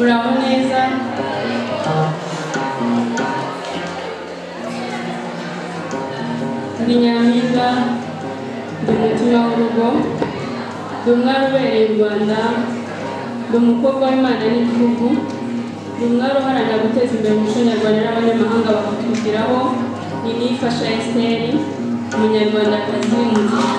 Bravo, Nyamiza. Nyamiza, dumetuwa urugo, dumgaruwe Rwanda, dumukobwa w'Imana n'igihugu, dumgaruharanira guteza imbere umuco nyarwanda n'abanyamahanga bakatugiraho, ninifasha Esteri, umunyarwandakazi w'umunyarwanda.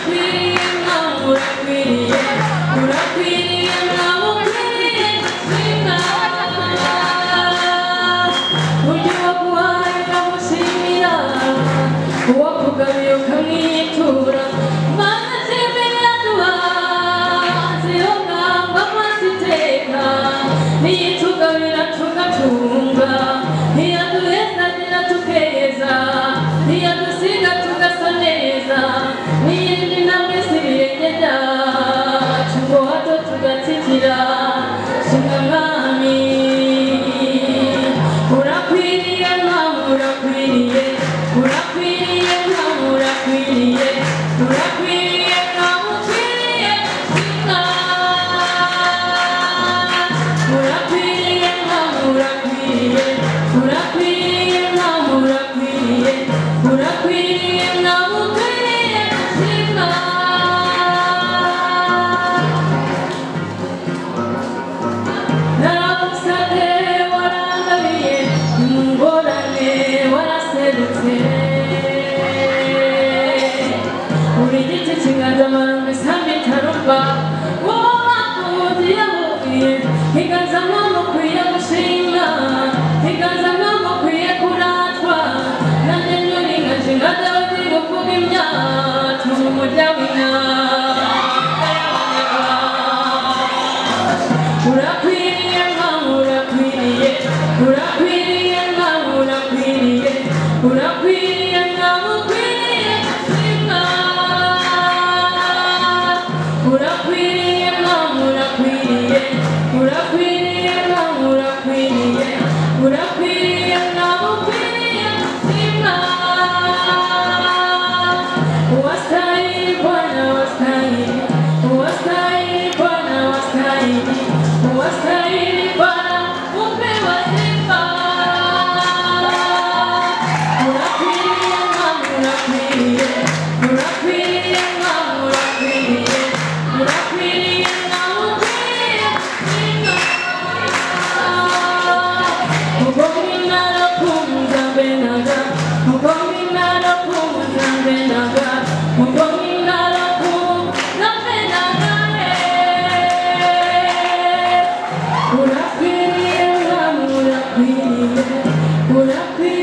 We're Would I be?